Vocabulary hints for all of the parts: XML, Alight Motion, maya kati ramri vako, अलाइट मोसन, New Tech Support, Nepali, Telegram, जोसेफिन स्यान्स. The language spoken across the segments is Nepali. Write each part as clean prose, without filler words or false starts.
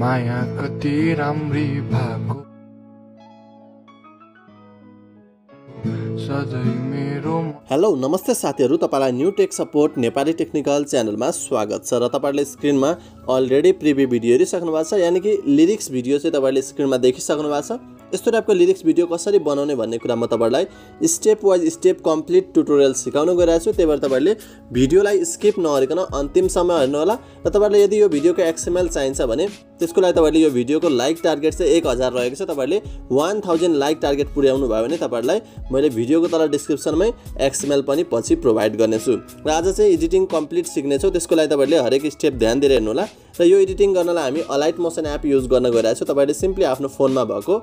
माया कति राम्री भएको सधैं मेरो। हेलो नमस्ते साथीहरु, तपाईलाई new tech support Nepali technical च्यानलमा स्वागत छ। र तपाईहरुले स्क्रिनमा अलरेडी प्रिभ्यू भिडियो हेरिसक्नु भएको छ, यानी कि लिरिक्स भिडियो चाहिँ तपाईले स्क्रिनमा देखिसक्नु भएको छ। यस्तो टाइपको लिरिक्स भिडियो कसरी बनाउने भन्ने कुरा म तपाईहरुलाई step wise step complete tutorial सिकाउन गइरहेछु। त्यही भएर तपाईहरुले भिडियोलाई स्किप नगरिकन अन्तिमसम्म हेर्नु होला। र तपाईहरुलाई यदि यो भिडियोको एक्सएमएल चाहिन्छ भने त्यसको लागि तपाईहरुले यो भिडियोको लाइक टार्गेट चाहिँ 1000 रहेको छ। तपाईहरुले 1000 लाइक टार्गेट पुर्याउनु भयो भने तपाईहरुलाई मैले भिडियोको तल डिस्क्रिप्सनमै एक्सएमएल पनि पछि प्रोवाइड गर्नेछु। र आज चाहिँ एडिटिङ कम्प्लिट सिक्नेछौ, त्यसको लागि तपाईहरुले हरेक स्टेप ध्यान दिएर हेर्नु होला। र यो एडिटिङ गर्नलाई हामी अलाइट मोसन एप युज गर्न गइरहेछौँ। तपाईहरुले सिम्पली आफ्नो फोनमा भएको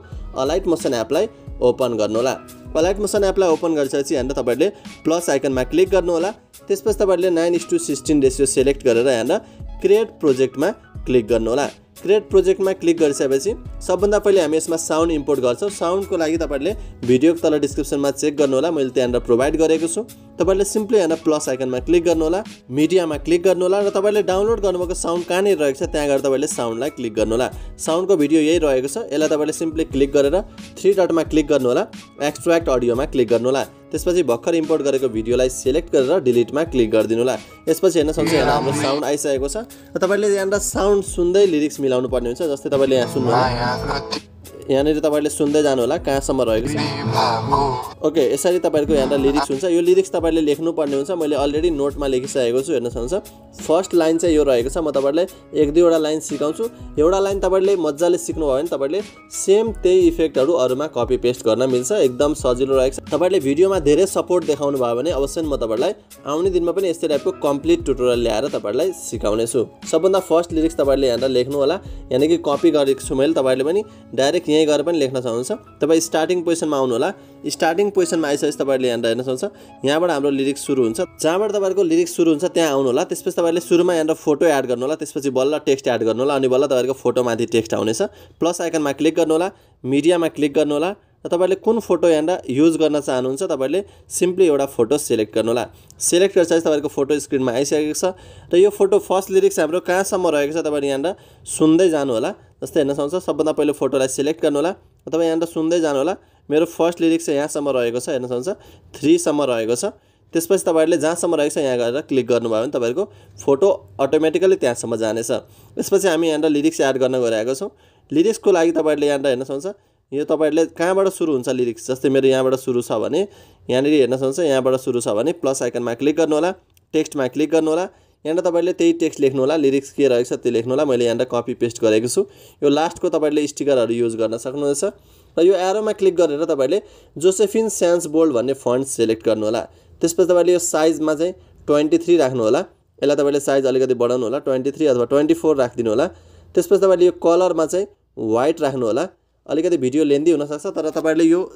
अलाइट मोसन एपलाई ओपन गर्नुहोला। अलाइट मोसन एपलाई ओपन गरिसकेपछि यहाँ तपाईहरुले प्लस आइकनमा क्लिक गर्नुहोला। त्यसपछि तपाईहरुले 9:16 रेसियो सिलेक्ट गरेर यहाँ क्रिएट प्रोजेक्टमा क्लिक गर्नुहोला। क्रिएट प्रोजेक्टमा क्लिक गरिसकेपछि सबभन्दा पहिले हामी यसमा साउन्ड इम्पोर्ट गर्छौं। साउन्डको लागि तपाईहरुले भिडियोको तल डिस्क्रिप्सनमा चेक गर्नुहोला, मैले त्यहाँ प्रोवाइड गरेको छु। तपाईहरुले सिम्पली यहाँ प्लस आइकनमा क्लिक गर्नुहोला, मिडियामा क्लिक गर्नुहोला र तपाईहरुले डाउनलोड गर्नुभएको साउन्ड कहाँनिर रहेको छ त्यहाँ गएर तपाईहरुले साउन्डलाई क्लिक गर्नुहोला। साउन्डको भिडियो यही रहेको छ, यसलाई तपाईहरुले सिम्पली क्लिक गरेर 3 डटमा क्लिक गर्नुहोला, एक्सट्र्याक्ट अडियोमा क्लिक गर्नुहोला। त्यसपछि भर्खर इम्पोर्ट गरेको भिडियोलाई सिलेक्ट गरेर डिलिटमा क्लिक गरिदिनु होला। यसपछि हेर्न सक्नुहुन्छ यहाँ हाम्रो साउन्ड आइसकेको छ। र तपाईले यहाँ साउन्ड सुन्दै लिरिक्स मिलाउनु पर्ने हुन्छ। जस्तै तपाईले यहाँ सुन्नु यहाँनिर तपाईले सुन्दै जानु होला कहाँसम्म रहेको छ। ओके, यसरी तपाईको यहाँ लिरिक्स हुन्छ। यो लिरिक्स तपाईले लेख्नु पर्ने हुन्छ। मैले अलरेडी नोटमा लेखिसकेको छु, हेर्न सक्नुहुन्छ। फर्स्ट लाइन चाहिँ यो रहेको छ। म तपाईलाई 1-2 वटा लाइन सिकाउँछु। एउटा लाइन तपाईले मज्जाले सिक्नु भयो भने तपाईले सेम त्यही इफेक्टहरु अरुमा कपी पेस्ट गर्न मिल्छ, एकदम सजिलो रहेको छ। तपाईले भिडियोमा धेरै सपोर्ट देखाउनु भयो भने अवश्य म तपाईलाई आउने दिनमा पनि यस्तै टाइपको कम्प्लिट ट्युटोरियल ल्याएर तपाईलाई सिकाउने छु। सबभन्दा फर्स्ट लिरिक्स तपाईले यहाँ लेख्नु होला, यानी कि कपी गरेको छु मैले। तपाईले पनि डाइरेक्ट यही गरेर पनि लेख्न सक्नुहुन्छ। तपाई स्टार्टिङ पोजिसनमा आउनु होला। स्टार्टिङ पोजिसनमा आइसकेपछि तपाईले यहाँ हेर्न सक्नुहुन्छ, यहाँबाट हाम्रो लिरिक्स सुरु हुन्छ। जहाँबाट तपाईको लिरिक्स सुरु हुन्छ त्यहाँ आउनु होला। त्यसपछि तपाईले सुरुमा यहाँ फोटो एड गर्नु होला, त्यसपछि बल्ल टेक्स्ट एड गर्नु होला, अनि बल्ल तपाईको फोटोमाथि टेक्स्ट आउनेछ। प्लस आइकनमा क्लिक गर्नु होला, मिडियामा क्लिक गर्नु होला। तपाईले कुन फोटो यहाँ युज गर्न चाहनुहुन्छ तपाईले सिम्पली एउटा फोटो सिलेक्ट गर्नुहोला। सिलेक्ट गर्दा तपाईको फोटो स्क्रिनमा आइसकेको छ। र यो फोटो फर्स्ट लिरिक्स हाम्रो कहाँसम्म रहेको छ तपाईले यहाँ सुन्दै जानु होला। जस्तै हेर्न सक्नुहुन्छ, सबभन्दा पहिले फोटोलाई सिलेक्ट गर्नुहोला, तपाईँ यहाँ सुन्दै जानु होला। मेरो फर्स्ट लिरिक्स चाहिँ यहाँसम्म रहेको छ, हेर्न सक्नुहुन्छ 3 सम्म रहेको छ। त्यसपछि तपाईहरुले जहाँसम्म रहेको छ यहाँ गएर क्लिक गर्नुभयो भने तपाईको फोटो अटोमेटिकली त्यहाँसम्म जानेछ। त्यसपछि हामी यहाँ लिरिक्स एड गर्न गइरहेको छौँ। लिरिक्सको लागि तपाईहरुले यहाँ हेर्न सक्नुहुन्छ, यो तपाईहरुले कहाँबाट सुरु हुन्छ लिरिक्स। जस्तै मेरो यहाँबाट सुरु छ भने यहाँनिर हेर्न सक्नुहुन्छ, यहाँबाट सुरु छ भने प्लस आइकनमा क्लिक गर्नुहोला, टेक्स्टमा क्लिक गर्नुहोला। यहाँ तपाईहरुले त्यही टेक्स्ट लेख्नु होला, लिरिक्स के रहेको छ त्यो लेख्नु होला। मैले यहाँ कपी पेस्ट गरेको छु। यो लास्टको तपाईहरुले स्टिकरहरु युज गर्न सक्नुहुन्छ। र यो एरोमा क्लिक गरेर तपाईहरुले जोसेफिन स्यान्स बोल्ड भन्ने फन्ट सिलेक्ट गर्नुहोला। त्यसपछि तपाईहरुले यो साइजमा चाहिँ 23 राख्नुहोला। यसलाई तपाईहरुले साइज अलिकति बढाउनु होला, 23 अथवा 24 राखिदिनु होला। त्यसपछि तपाईहरुले यो कलरमा चाहिँ व्हाइट राख्नुहोला। अलिकति भिडियो लेन्दी हुन सक्छ, तर तपाईहरुले यो सिक्नुभयो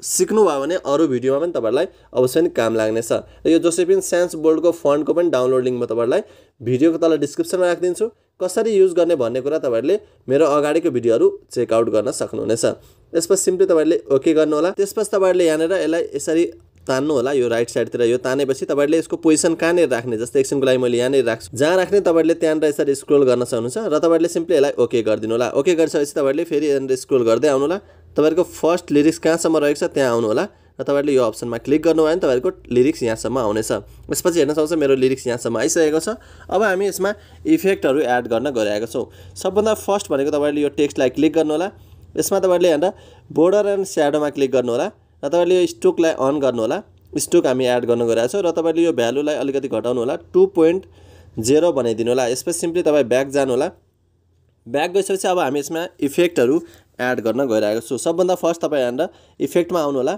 भने अरु भिडियोमा पनि तपाईहरुलाई अवश्य नै काम लाग्नेछ। र यो जोसेफिन स्यान्स बोल्डको फन्टको पनि डाउनलोड लिंक म तपाईहरुलाई भिडियोको तल डिस्क्रिप्सनमा राखिदिन्छु। कसरी युज गर्ने भन्ने कुरा तपाईहरुले मेरो अगाडिको भिडियोहरु चेक आउट गर्न सक्नुहुनेछ। त्यसपछि सिम्पली तपाईहरुले ओके गर्नु होला। त्यसपछि तपाईहरुले यहाँनेर यसलाई यसरी तान्नु होला, यो राइट साइडतिर। यो तानेपछि तपाईहरुले यसको पोजिसन कहाँनेर राख्ने, जस्तै एकछिनको लागि मैले यहाँनेर राख्छु, जहाँ राख्ने तपाईहरुले त्यहाँबाट यसरी स्क्रोल गर्न सक्नुहुन्छ। र तपाईहरुले सिम्पली यसलाई ओके गरिदिनु होला। ओके गरिसकेपछि तपाईहरुले फेरि यहाँनेर स्क्रोल गर्दै आउनु होला। तपाईहरुको फर्स्ट लिरिक्स कहाँसम्म रहेको छ त्यहाँ आउनु होला र तपाईहरुले यो अप्सनमा क्लिक गर्नुभयो भने तपाईहरुको लिरिक्स यहाँसम्म आउनेछ। यसपछि हेर्न सक्नुहुन्छ मेरो लिरिक्स यहाँसम्म आइसकेको छ। अब हामी यसमा इफेक्टहरु एड गर्न गइरहेका छौँ। सबभन्दा फर्स्ट भनेको तपाईहरुले यो टेक्स्टलाई क्लिक गर्नु होला। यसमा तपाईहरुले यहाँ बोर्डर एन्ड स्याडोमा क्लिक गर्नु होला र तपाईले यो स्टोकलाई अन गर्नु होला। स्टोक हामी एड गर्न गइरहेका छौं। र तपाईले यो भ्यालुलाई अलिकति घटाउनु होला, 2.0 बनाइदिनु होला। यसपछि सिम्पली तपाई ब्याक जानु होला। ब्याक गइसकेपछि अब हामी यसमा इफेक्टहरु एड गर्न गइरहेका छौं। सबभन्दा फर्स्ट तपाई यहाँ इफेक्टमा आउनु होला,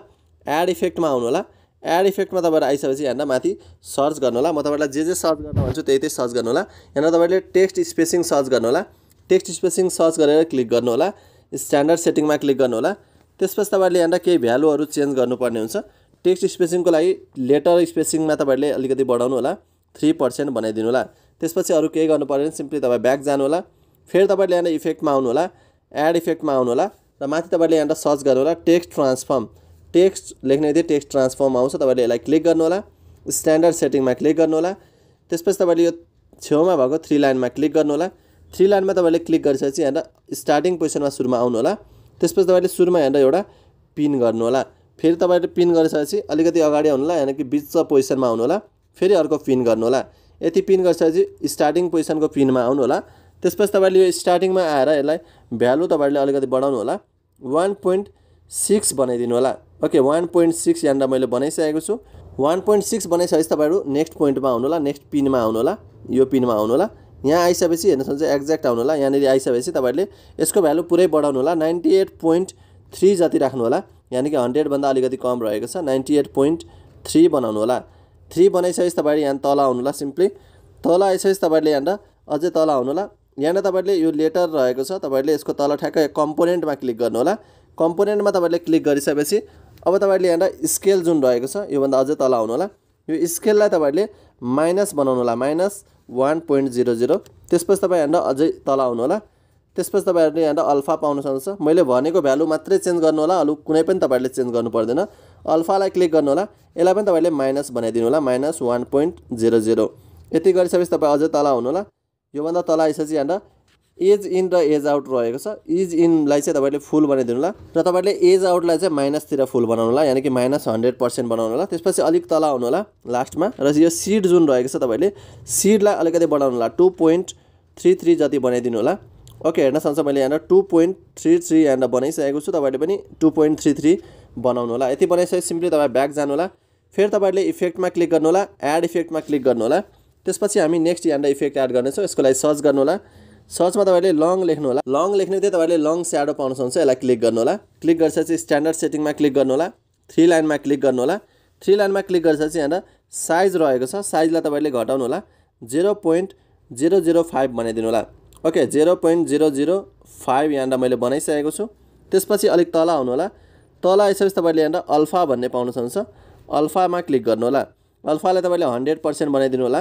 एड इफेक्टमा आउनु होला। एड इफेक्टमा तपाईहरु आइसकेपछि यहाँ माथि सर्च गर्नु होला। म तपाईलाई जे जे सर्च गर्न भन्छु त्यही सर्च गर्नु होला। यहाँ तपाईले टेक्स्ट स्पेसिङ सर्च गर्नु होला। टेक्स्ट स्पेसिङ सर्च गरेर क्लिक गर्नु होला, स्ट्यान्डर्ड सेटिङमा क्लिक गर्नु होला। त्यसपछि तपाईहरुले यहाँ केही भ्यालुहरु चेन्ज गर्नुपर्ने हुन्छ। टेक्स्ट स्पेसिङको लागि लेटर स्पेसिङमा तपाईहरुले अलिकति बढाउनु होला, 3% बनाइदिनु होला। त्यसपछि अरु केही गर्नु पर्दैन, सिम्पली तपाई ब्याक जानु होला। फेरि तपाईहरुले यहाँ इफेक्टमा आउनु होला, एड इफेक्टमा आउनु होला र माथि तपाईहरुले यहाँ सर्च गर्नु होला, टेक्स्ट ट्रान्सफर्म। टेक्स्ट लेख्ने बित्तिकै टेक्स्ट ट्रान्सफर्म आउँछ, तपाईहरुले यसलाई क्लिक गर्नु होला, स्ट्यान्डर्ड सेटिङमा क्लिक गर्नु होला। त्यसपछि तपाईहरुले यो छेउमा भएको 3 लाइनमा क्लिक गर्नु होला। थ्री लाइन में तपाईले क्लिक गरिसकेपछि यहाँ स्टार्टिङ पोजिसनमा सुरुमा आउनु होला। त्यसपछि तपाईले सुरुमा यहाँ एउटा पिन गर्नु होला। फेरि तपाईले पिन गरिसकेपछि अलिकति अगाडि आउनु होला, यानी कि बीच पोजिसनमा आउनु होला। फेरि अर्को पिन गर्नु होला। यति पिन गरिसकेपछि स्टार्टिङ पोजिसनको पिनमा आउनु होला। त्यसपछि तपाईले यो स्टार्टिङमा आएर यसलाई भ्यालु तपाईले अलिकति बढाउनु होला। 1.6 बनाइदिनु होला। ओके 1.6 यहाँ मैले बनाइसकेको छु। 1.6 बनाइसकेपछि तपाईहरु नेक्स्ट पोइन्टमा आउनु होला, नेक्स्ट पिनमा आउनु होला। यो पिनमा आउनु होला। यहाँ आइसकेपछि हेर्न सक्नुहुन्छ एक्ज्याक्ट आउनु होला। यहाँ आइसकेपछि तपाईहरुले यसको भ्यालु पुरै बढाउनु होला। 98.3 जति राख्नु होला, यानी कि 100 भन्दा अलिकति कम रहेको छ। 98.3 बनाउनु होला। 3 बनाइसकेपछि तपाईहरु यहाँ तल आउनु होला। सिम्पली तल आइसकेपछि तपाईहरुले यहाँ अझै तल आउनु होला। यहाँ तपाईहरुले यो लेटर रहेको छ, तपाईहरुले यसको तल ठ्याक्कै कम्पोनेन्टमा क्लिक गर्नु होला। कम्पोनेन्टमा तपाईहरुले क्लिक गरिसकेपछि अब तपाईहरुले यहाँ स्केल जुन रहेको छ यो भन्दा अझै तल आउनु होला। यो स्केललाई तपाईहरुले माइनस बनाउनु होला, -1.00। त्यसपछि तपाईहरु यहाँ अझै तल आउनु होला। त्यसपछि तपाईहरुले यहाँ अल्फा पाउन सक्नुहुन्छ। मैले भनेको भ्यालु मात्रै चेन्ज गर्नु होला, अरू कुनै पनि तपाईहरुले चेन्ज गर्नु पर्दैन। अल्फालाई क्लिक गर्नु होला। यसलाई पनि तपाईहरुले माइनस बनाइदिनु होला, -1.00। यति गरिसकेपछि तपाई अझै तल आउनु होला। यो भन्दा तल आइसकेपछि यहाँ एज इन र एज आउट रहेको छ। एज इन लाई चाहिँ तपाईले फुल बनाइदिनु होला र तपाईले एज आउट लाई चाहिँ माइनस तिर फुल बनाउनु होला, यानी कि -100% बनाउनु होला। त्यसपछि अलिक तल आउनु होला लास्टमा र यो सीड जुन रहेको छ तपाईले सीड लाई अलिकति बढाउनु होला। 2.33 जति बनाइदिनु होला। ओके हेर्न सक्नुहुन्छ मैले यहाँ 2.33 यहाँ बनाइसकेको छु। तपाईले पनि 2.33 बनाउनु होला। यति बनाइसकेपछि सिम्पली तपाई ब्याक जानु होला। फेरि तपाईले इफेक्टमा क्लिक गर्नु होला, एड इफेक्टमा क्लिक गर्नु होला। त्यसपछि हामी नेक्स्ट यहाँ इफेक्ट एड गर्नेछौं। यसको लागि सर्च गर्नु होला। सर्चमा तपाईले लङ लेख्नु होला। लङ लेख्ने बित्तिकै तपाईले लङ स्याडो पाउन सक्नुहुन्छ। यसलाई क्लिक गर्नु होला। क्लिक गरिसकेपछि स्ट्यान्डर्ड सेटिङमा क्लिक गर्नु होला। थ्री लाइनमा क्लिक गर्नु होला। थ्री लाइनमा क्लिक गरिसकेपछि यहाँ साइज रहेको छ, साइजलाई तपाईले घटाउनु होला। 0.005 बनाइदिनु होला। ओके 0.005 यहाँ मैले बनाइसकेको छु। त्यसपछि अलिक तल आउनु होला। तल आइसकेपछि तपाईले यहाँ अल्फा भन्ने पाउन सक्नुहुन्छ। अल्फामा क्लिक गर्नु होला। अल्फालाई तपाईले 100% बनाइदिनु होला।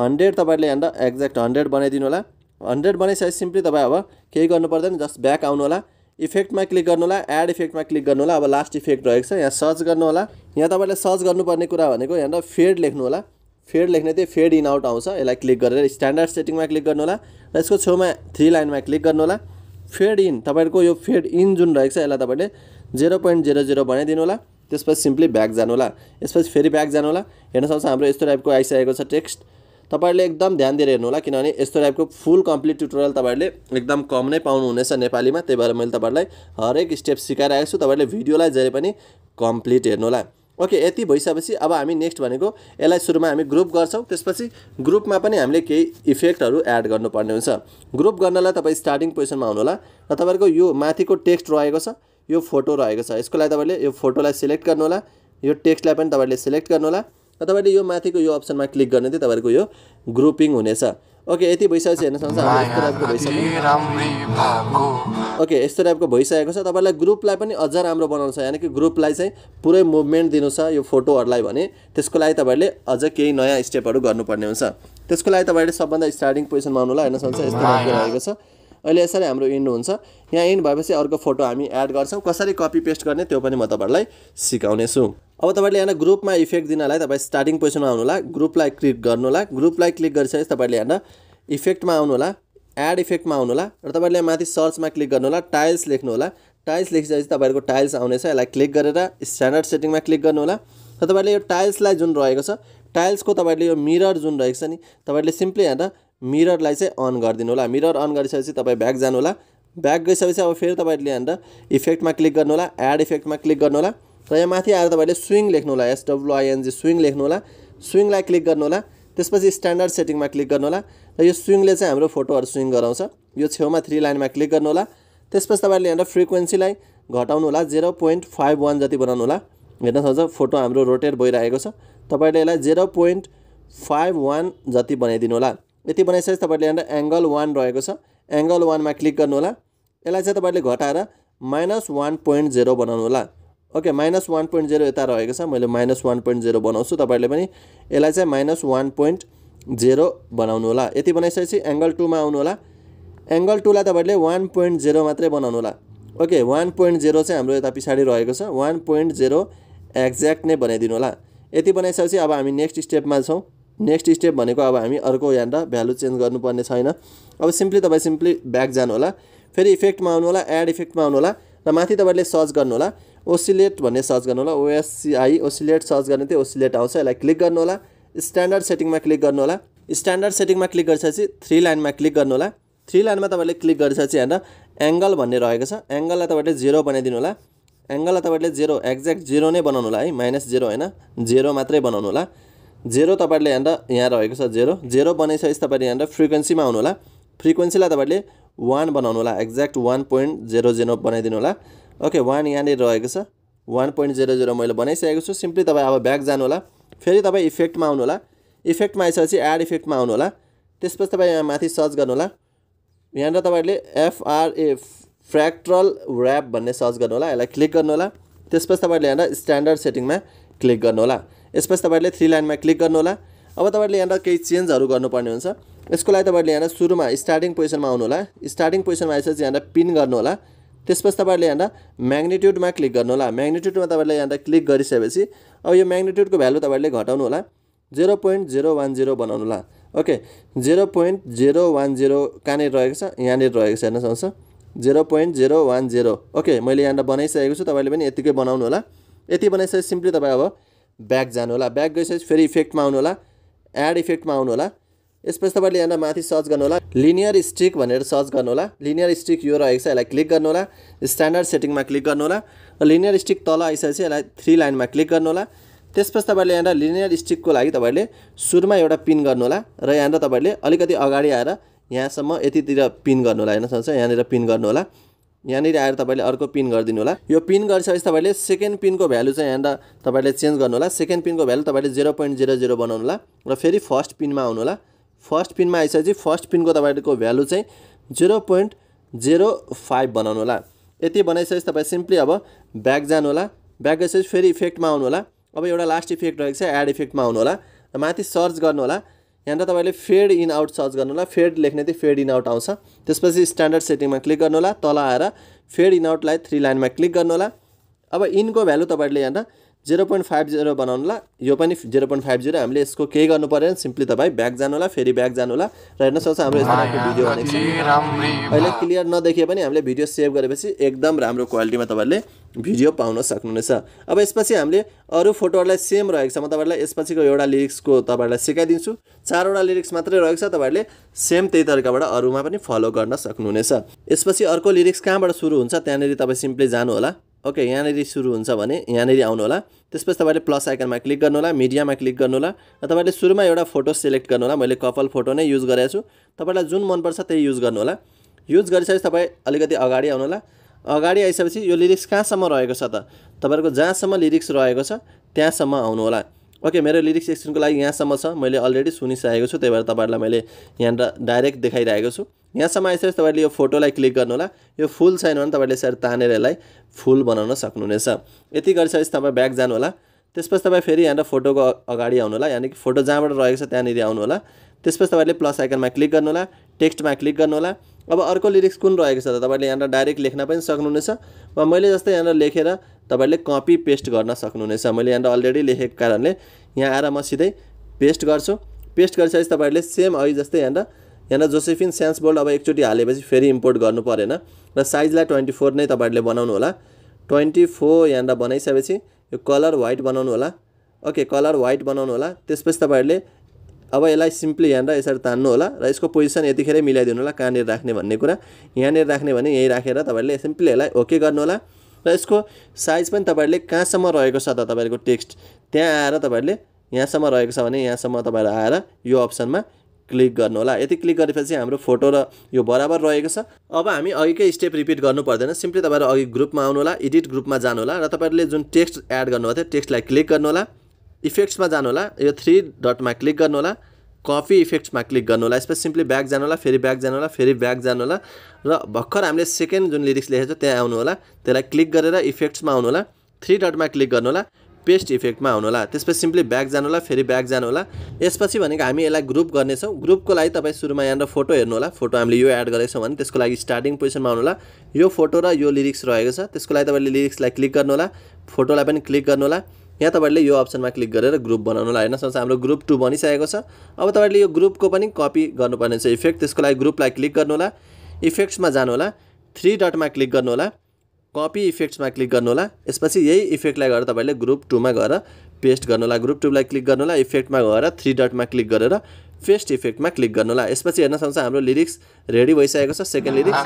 100 तपाईले यहाँ एक्ज्याक्ट 100 बनाइदिनु होला। 100 बनाइसकेपछि सिम्पली तपाई अब केही गर्नु पर्दैन, जस्ट ब्याक आउनु होला। इफेक्टमा क्लिक गर्नु होला, एड इफेक्टमा क्लिक गर्नु होला। अब लास्ट इफेक्ट रहेको छ, यहाँ सर्च गर्नु होला। यहाँ तपाईले सर्च गर्नुपर्ने कुरा भनेको यहाँ फेड लेख्नु होला। फेड लेख्ने त्यही फेड इन आउट आउँछ। यसलाई क्लिक गरेर स्ट्यान्डर्ड सेटिङमा क्लिक गर्नु होला र यसको छेउमा थ्री लाइनमा क्लिक गर्नु होला। फेड इन तपाईको यो फेड इन जुन रहेको छ यसलाई तपाईले 0.00 बनाइदिनु होला। त्यसपछि सिम्पली ब्याक जानु होला। यसपछि फेरि ब्याक जानु होला। हेर्न सक्नुहुन्छ हाम्रो यस्तो टाइपको आइसकेको छ टेक्स्ट। तपाईहरुले एकदम ध्यान दिएर हेर्नु होला, किनभने यस्तो टाइपको फुल कम्प्लिट ट्युटोरियल तपाईहरुले एकदम कम नै पाउनु हुनेछ नेपालीमा। त्यही भएर मैले तपाईहरुलाई हरेक स्टेप सिकाइरहेको छु। तपाईहरुले भिडियोलाई जहिले पनि कम्प्लिट हेर्नु होला। ओके यति भइसकेपछि अब हामी नेक्स्ट भनेको यसलाई सुरुमा हामी ग्रुप गर्छौं। त्यसपछि ग्रुपमा पनि हामीले केही इफेक्टहरु एड गर्नुपर्ने हुन्छ। ग्रुप गर्नलाई तपाई स्टार्टिङ पोजिसनमा आउनु होला र तपाईहरुको यो माथिको टेक्स्ट रहेको छ, यो फोटो रहेको छ। यसको लागि तपाईहरुले यो फोटोलाई सिलेक्ट गर्नु होला। यो टेक्स्टलाई पनि तपाईहरुले सिलेक्ट गर्नु होला। तपाईले यो माथिको यो अप्सनमा क्लिक गर्ने थियो तपाईको यो ग्रुपिङ हुनेछ। ओके यति भइसकेपछि हेर्न सक्नुहुन्छ यस्तो टाइपको भइसक्यो। ओके यस्तो टाइपको भइसकेको छ। तपाईलाई ग्रुपलाई पनि अझ राम्रो बनाउनुहुन्छ, यानी कि ग्रुपलाई चाहिँ पुरै मुभमेन्ट दिनु छ यो फोटोहरुलाई भने। त्यसको लागि तपाईले अझ केही नयाँ स्टेपहरु गर्नुपर्ने हुन्छ। त्यसको लागि तपाईले सबभन्दा स्टार्टिङ पोजिसनमा आउनु होला। हेर्न सक्नुहुन्छ यस्तो टाइपको रहेको छ। अहिले यसरी हाम्रो इन्ड हुन्छ। यहाँ इन्ड भएपछि अर्को फोटो हामी एड गर्छौं। कसरी कपी पेस्ट गर्ने त्यो पनि म तपाईहरुलाई सिकाउने छु। अब तपाईले यहाँ ग्रुपमा इफेक्ट दिनलाई तपाई स्टार्टिङ पोजिसनमा आउनु होला। ग्रुपलाई क्लिक गर्नु होला। ग्रुपलाई क्लिक गरिसकेपछि तपाईले यहाँ इफेक्टमा आउनु होला, एड इफेक्टमा आउनु होला र तपाईले माथि सर्चमा क्लिक गर्नु होला। टाइल्स लेख्नु होला। टाइल्स लेखिसकेपछि तपाईहरुको टाइल्स आउनेछ। यसलाई क्लिक गरेर स्ट्यान्डर्ड सेटिङमा क्लिक गर्नु होला र तपाईले यो टाइल्सलाई जुन रहेको छ टाइल्सको तपाईले यो मिरर जुन रहेको छ नि तपाईले सिम्पली यहाँ मिररलाई चाहिँ अन गरिदिनु होला। मिरर अन गरिसकेपछि तपाई ब्याक जानु होला। ब्याक गइसकेपछि अब फेरि तपाईले यहाँ इफेक्टमा क्लिक गर्नु होला, एड इफेक्टमा क्लिक गर्नु होला र यहाँ माथि आएर तपाईले स्विङ लेख्नु होला। SWING स्विङ लेख्नु होला। स्विङलाई क्लिक गर्नु होला। त्यसपछि स्ट्यान्डर्ड सेटिङमा क्लिक गर्नु होला र यो स्विङले चाहिँ हाम्रो फोटोहरु स्विङ गराउँछ। यो छेउमा थ्री लाइनमा क्लिक गर्नु होला। त्यसपछि तपाईले यहाँ फ्रिक्वेन्सीलाई घटाउनु होला, 0.51 जति बनाउनु होला। हेर्न सक्नुहुन्छ फोटो हाम्रो रोटेट भइरहेको छ। तपाईले यसलाई 0.51 जति बनाइदिनु होला। यति बनाइसकेपछि तपाईले यहाँ एंगल 1 रहेको छ। एंगल 1 मा क्लिक गर्नु होला। यसलाई चाहिँ तपाईले घटाएर -1.0 बनाउनु होला। ओके -1.0 यता रहेको छ। मैले -1.0 बनाउँछु। तपाईले पनि यसलाई चाहिँ -1.0 बनाउनु होला। यति बनाइसकेपछि एंगल 2 मा आउनु होला। एंगल 2 लाई तपाईले 1.0 मात्रै बनाउनु होला। ओके 1.0 चाहिँ हाम्रो यता पिछाडी रहेको छ। 1.0 एक्ज्याक्ट नै बनाइदिनु होला। यति बनाइसकेपछि अब हामी नेक्स्ट स्टेपमा छौं। नेक्स्ट स्टेप भनेको अब हामी अर्को यहाँ भ्यालु चेन्ज गर्नुपर्ने छैन। अब सिम्पली तपाई सिम्पली ब्याक जानु होला, फेरि इफेक्टमा आउनु होला, एड इफेक्टमा आउनु होला र माथि तपाईले सर्च गर्नु होला ओसिलेट भन्ने सर्च गर्नु होला, OSCI ओसिलेट सर्च गर्ने त्यो ओसिलेट आउँछ, यसलाई क्लिक गर्नु होला। स्ट्यान्डर्ड सेटिङमा क्लिक गर्नु होला, स्ट्यान्डर्ड सेटिङमा क्लिक गरेपछि थ्री लाइनमा क्लिक गर्नु होला, थ्री लाइनमा तपाईले क्लिक गरेपछि यहाँ एंगल भन्ने रहेको छ, एंगललाई तपाईले 0 बनाइदिनु होला, एंगललाई तपाईले 0 एक्ज्याक्ट 0 नै बनाउनु होला है, -0 हैन 0 मात्रै बनाउनु होला, 0 तपाईले यहाँ रहेको छ 0 0 बनाइसकेपछि तपाईले यहाँ फ्रिक्वेन्सीमा आउनु होला, फ्रिक्वेन्सीलाई तपाईले 1 बनाउनु होला, एक्ज्याक्ट 1.00 बनाइदिनु होला। ओके 1 यहाँ नै रहेको छ 1.00 मैले बनाइसकेको छु। सिम्पली तपाई अब ब्याक जानु होला, फेरि तपाई इफेक्टमा आउनु होला, इफेक्टमा आइसकेपछि एड इफेक्टमा आउनु होला, त्यसपछि तपाई यहाँ माथि सर्च गर्नु होला, यहाँ तपाईहरुले FRA फ्र्याक्टल र्याप भन्ने सर्च गर्नु होला, यसलाई क्लिक गर्नु होला, त्यसपछि तपाईहरुले यहाँ स्ट्यान्डर्ड सेटिङमा क्लिक गर्नु होला, यसपछि तपाईहरुले थ्री लाइनमा क्लिक गर्नु होला। अब तपाईहरुले यहाँ केही चेन्जहरु गर्नुपर्ने हुन्छ, यसको लागि तपाईहरुले यहाँ सुरुमा स्टार्टिङ पोजिसनमा आउनु होला, स्टार्टिङ पोजिसनमा आइसकेपछि यहाँ पिन गर्नु होला, त्यसपछि तपाईहरुले यहाँ म्याग्निट्युडमा क्लिक गर्नु होला, म्याग्निट्युडमा तपाईहरुले यहाँ क्लिक गरिसकेपछि अब यो म्याग्निट्युडको भ्यालु तपाईहरुले घटाउनु होला, 0.010 बनाउनु होला। ओके 0.010 कहाँ रहेको छ, यहाँ रहेको छ हेर्न सक्नुहुन्छ 0.010। ओके मैले यहाँ बनाइसकेको छु, तपाईले पनि यतिकै बनाउनु होला। यति बनाइसकेपछि सिम्पली तपाई अब ब्याक जानु होला, ब्याक गइसकेपछि फेरि इफेक्टमा आउनु होला, एड इफेक्टमा आउनु होला, यसपछि तपाईले यहाँ माथि सर्च गर्नु होला, लिनियर स्टिक भनेर सर्च गर्नु होला, लिनियर स्टिक यो रहेको छ, यसलाई क्लिक गर्नु होला, स्ट्यान्डर्ड सेटिङमा क्लिक गर्नु होला, लिनियर स्टिक तल आइसकेपछि यसलाई थ्री लाइनमा क्लिक गर्नु होला, त्यसपछि तपाईहरुले यहाँ लिनियर स्टिकको लागि तपाईहरुले सुरुमा एउटा पिन गर्नु होला र यहाँ तपाईहरुले अलिकति अगाडि आएर यहाँसम्म यतितिर पिन गर्नु होला, हेर्न सक्नुहुन्छ यहाँनिर पिन गर्नु होला, यहाँनिर आएर तपाईहरुले अर्को पिन गर्दिनु होला। यो पिन गरिसकेपछि तपाईहरुले सेकेन्ड पिनको भ्यालु चाहिँ यहाँ तपाईहरुले चेन्ज गर्नु होला, सेकेन्ड पिनको भ्यालु तपाईहरुले 0.00 बनाउनु होला र फेरि फर्स्ट पिनमा आउनु होला, फर्स्ट पिनमा आइसकेपछि फर्स्ट पिनको तपाईहरुको भ्यालु चाहिँ 0.05 बनाउनु होला। यति बनाइसकेपछि तपाई सिम्पली अब ब्याक जानु होला, ब्याक गएपछि फेरि इफेक्टमा आउनु होला, अब एउटा लास्ट इफेक्ट रहेको छ एड इफेक्टमा आउनु होला, माथि सर्च गर्नु होला, यहाँ तपाईले फेड इन आउट सर्च गर्नु होला, फेड लेख्ने थिए फेड इन आउट आउँछ, त्यसपछि स्ट्यान्डर्ड सेटिङमा क्लिक गर्नु होला, तल आएर फेड इन आउटलाई थ्री लाइनमा क्लिक गर्नु होला। अब इनको भ्यालु तपाईले यहाँ 0.50 बनाउनु होला, यो पनि 0.50, हामीले यसको केही गर्नु परेन, सिम्पली तपाई ब्याक जानु होला, फेरि ब्याक जानु होला र हेर्न सक्छ हाम्रो यसको भिडियो भनेको अहिले क्लियर नदेखिए पनि हामीले भिडियो सेभ गरेपछि एकदम राम्रो क्वालिटीमा तपाईले भिडियो पाउन सक्नुहुनेछ। अब यसपछि हामीले अरु फोटोहरुलाई सेम रहेको छ, म तपाईहरुलाई यसपछिको एउटा लिरिक्सको तपाईहरुलाई सिकाइदिन्छु, 4 वटा लिरिक्स मात्रै रहेको छ, तपाईहरुले सेम त्यही तरिकाबाट अरुमा पनि फलो गर्न सक्नुहुनेछ। यसपछि अर्को लिरिक्स कहाँबाट सुरु हुन्छ त्यहाँनेरि तपाईं सिम्पली जानु होला। ओके यहाँनेरि सुरु हुन्छ भने यहाँनेरि आउनु होला, त्यसपछि तपाईले प्लस आइकनमा क्लिक गर्नु होला, मिडियामा क्लिक गर्नु होला र तपाईले सुरुमा एउटा फोटो सिलेक्ट गर्नु होला, मैले कपाल फोटो नै युज गरेको छु, तपाईलाई जुन मन पर्छ त्यही युज गर्नु होला। युज गरिसकेपछि तपाई अलिकति अगाडि आउनु होला, अगाडि आइसकेपछि यो लिरिक्स कहाँसम्म रहेको छ त तपाईहरुको जहाँसम्म लिरिक्स रहेको छ त्यहाँसम्म आउनु होला। ओके मेरो लिरिक्स एक्सनको लागि यहाँसम्म छ, मैले अलरेडी सुनिसकेको छु, त्यही भएर तपाईहरुलाई मैले यहाँ डाइरेक्ट देखाइरहेको छु। यहाँसम्म आइसकेपछि तपाईले यो फोटोलाई क्लिक गर्नु होला, यो फुल छैन भने तपाईले यसरी तानेर यसलाई फुल बनाउन सक्नुहुनेछ। यति गरिसकेपछि तपाई ब्याक जानु होला, त्यसपछि तपाई फेरि यहाँ फोटोको अगाडि आउनु होला, यानी कि फोटो जहाँबाट रहेको छ त्यहाँनिर आउनु होला, त्यसपछि तपाईले प्लस आइकनमा क्लिक गर्नु होला, टेक्स्टमा क्लिक गर्नु होला। अब अर्को लिरिक्स कुन रहेको छ त तपाईले यहाँ डाइरेक्ट लेख्न पनि सक्नुहुनेछ वा मैले जस्तै यहाँ लेखेर तपाईले कपी पेस्ट गर्न सक्नुहुनेछ। मैले यहाँ अलरेडी लेखेको कारणले यहाँ आएर म सिधै पेस्ट गर्छु, पेस्ट गरिसकेपछि तपाईले सेम अघि जस्तै यहाँ जोसेफिन स्यान्स बोल्ड अब एकचोटी हालेपछि फेरि इम्पोर्ट गर्नु परेन र साइजलाई 24 नै तपाईहरुले बनाउनु होला, 24 यहाँ बनाइसकेपछि यो कलर व्हाइट बनाउनु होला। ओके कलर व्हाइट बनाउनु होला, त्यसपछि तपाईहरुले अब यसलाई सिम्पली यहाँ यसरी तान्नु होला र यसको पोजिसन यतिखेरै मिलाइदिनु होला, कहाँनिर राख्ने भन्ने कुरा यहाँनिर राख्ने भने यही राखेर तपाईहरुले सिम्पली यसलाई ओके गर्नु होला र यसको साइज पनि तपाईहरुले कहाँसम्म रहेको छ त तपाईहरुको टेक्स्ट त्यहाँ आएर तपाईहरुले यहाँसम्म रहेको छ भने यहाँसम्म तपाईहरु आएर यो अप्सनमा क्लिक गर्नु होला। यति क्लिक गरेपछि हाम्रो फोटो र यो बराबर रहेको छ। अब हामी अघिकै स्टेप रिपिट गर्नु पर्दैन, सिम्पली तपाईहरु अघि ग्रुपमा आउनु होला, एडिट ग्रुपमा जानु होला र तपाईहरुले जुन टेक्स्ट एड गर्नुभएको थियो टेक्स्टलाई क्लिक गर्नु होला, इफेक्ट्समा जानु होला, यो 3 डटमा क्लिक गर्नु होला, कपी इफेक्ट्समा क्लिक गर्नु होला, यसपछि सिम्पली ब्याक जानु होला, फेरि ब्याक जानु होला, फेरि ब्याक जानु होला र भर्खर हामीले सेकेन्ड जुन लिरिक्स लेखेको छ त्यहाँ आउनु होला, त्यसलाई क्लिक गरेर इफेक्ट्समा आउनु होला, 3 डटमा क्लिक गर्नु होला, पेस्ट इफेक्टमा आउनु होला, त्यसपछि सिम्पली ब्याक जानु होला, फेरि ब्याक जानु होला। यसपछि भनेको हामी यसलाई ग्रुप गर्नेछौँ, ग्रुपको लागि तपाईँ सुरुमा यहाँ फोटो हेर्नु होला, फोटो हामीले यो एड गरेको छौँ भने त्यसको लागि स्टार्टिङ पोजिसनमा आउनु होला, यो फोटो र यो लिरिक्स रहेको छ त्यसको लागि तपाईँले लिरिक्सलाई क्लिक गर्नु होला, फोटोलाई पनि क्लिक गर्नु होला, यहाँ तपाईहरुले यो अप्सनमा क्लिक गरेर ग्रुप बनाउनुलाई हैन सो हाम्रो ग्रुप 2 बनिसकेको छ। अब तपाईहरुले यो ग्रुप को पनि कपी गर्नुपर्ने छ इफेक्ट, त्यसको लागि ग्रुपलाई क्लिक गर्नु होला, इफेक्ट्स मा जानु होला, 3 डट मा क्लिक गर्नु होला, कपी इफेक्ट्स मा क्लिक गर्नु होला, त्यसपछि यही इफेक्टलाई गएर तपाईहरुले ग्रुप 2 मा गएर पेस्ट गर्नु होला, ग्रुप 2 लाई क्लिक गर्नु होला, इफेक्ट मा गएर 3 डट मा क्लिक गरेर पेस्ट इफेक्ट मा क्लिक गर्नु होला। यसपछि हेर्न सक्नुहुन्छ हाम्रो लिरिक्स रेडी भइसकेको छ, सेकेन्ड लिरिक्स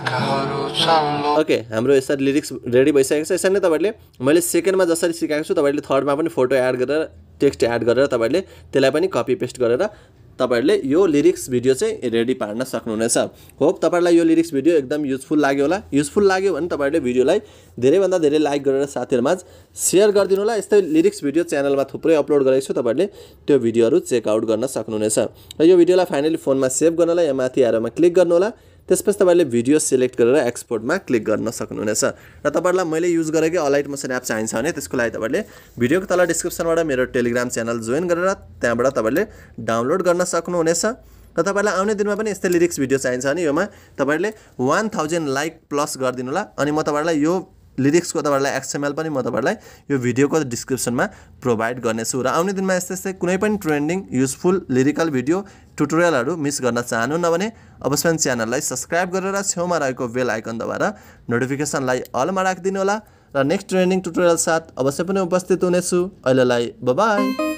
ओके हाम्रो यसरी लिरिक्स रेडी भइसकेको छ। यसरी नै तपाईहरुले मैले सेकेन्ड मा जसरी सिकाएको छु तपाईहरुले थर्ड मा पनि फोटो एड गरेर टेक्स्ट एड गरेर तपाईहरुले त्यसलाई पनि कपी पेस्ट गरेर तपाईहरुले यो लिरिक्स भिडियो चाहिँ रेडी पार्न सक्नुहुनेछ। होप तपाईहरुलाई यो लिरिक्स भिडियो एकदम युजफुल लाग्यो होला। युजफुल लाग्यो भने तपाईहरुले भिडियोलाई धेरै भन्दा धेरै लाइक गरेर साथीहरुमाझ शेयर गरिदिनु होला। यस्तै लिरिक्स भिडियो च्यानलमा थुप्रै अपलोड गरेको छु, तपाईहरुले त्यो भिडियोहरु चेक आउट गर्न सक्नुहुनेछ। र यो भिडियोलाई फाइनली फोनमा सेभ गर्नलाई यहाँ माथि एरोमा क्लिक गर्नु होला, त्यसपछि तपाईहरुले भिडियो सिलेक्ट गरेर एक्सपोर्टमा क्लिक गर्न सक्नुहुनेछ। र तपाईहरुलाई मैले युज गरेको अलाइट मोशन एप चाहिन्छ भने त्यसको लागि तपाईहरुले भिडियोको तल डिस्क्रिप्सनबाट मेरो टेलिग्राम च्यानल जोइन गरेर त्यहाँबाट तपाईहरुले डाउनलोड गर्न सक्नुहुनेछ। र तपाईहरुलाई आउने दिनमा पनि यस्तै लिरिक्स भिडियो चाहिन्छ भने योमा तपाईहरुले 1000 लाइक प्लस गर्दिनु होला। अनि म तपाईहरुलाई यो लिरिक्सको तपाईहरुलाई एक्सएमएल पनि म तपाईहरुलाई यो भिडियोको डिस्क्रिप्सनमा प्रोवाइड गर्नेछु। र आउने दिनमा यस्तै यस्तै कुनै पनि ट्रेन्डिङ युजफुल लिरिकल भिडियो ट्युटोरियलहरु मिस गर्न चाहनुहुन्न भने अवश्य च्यानललाई सब्स्क्राइब गरेर छेउमा रहेको बेल आइकन दबाएर नोटिफिकेसनलाई अलमा राखिदिनु होला। र नेक्स्ट ट्रेन्डिङ ट्युटोरियल साथ अवश्य पनि उपस्थित हुनेछु। अहिलेलाई बाइ बाइ।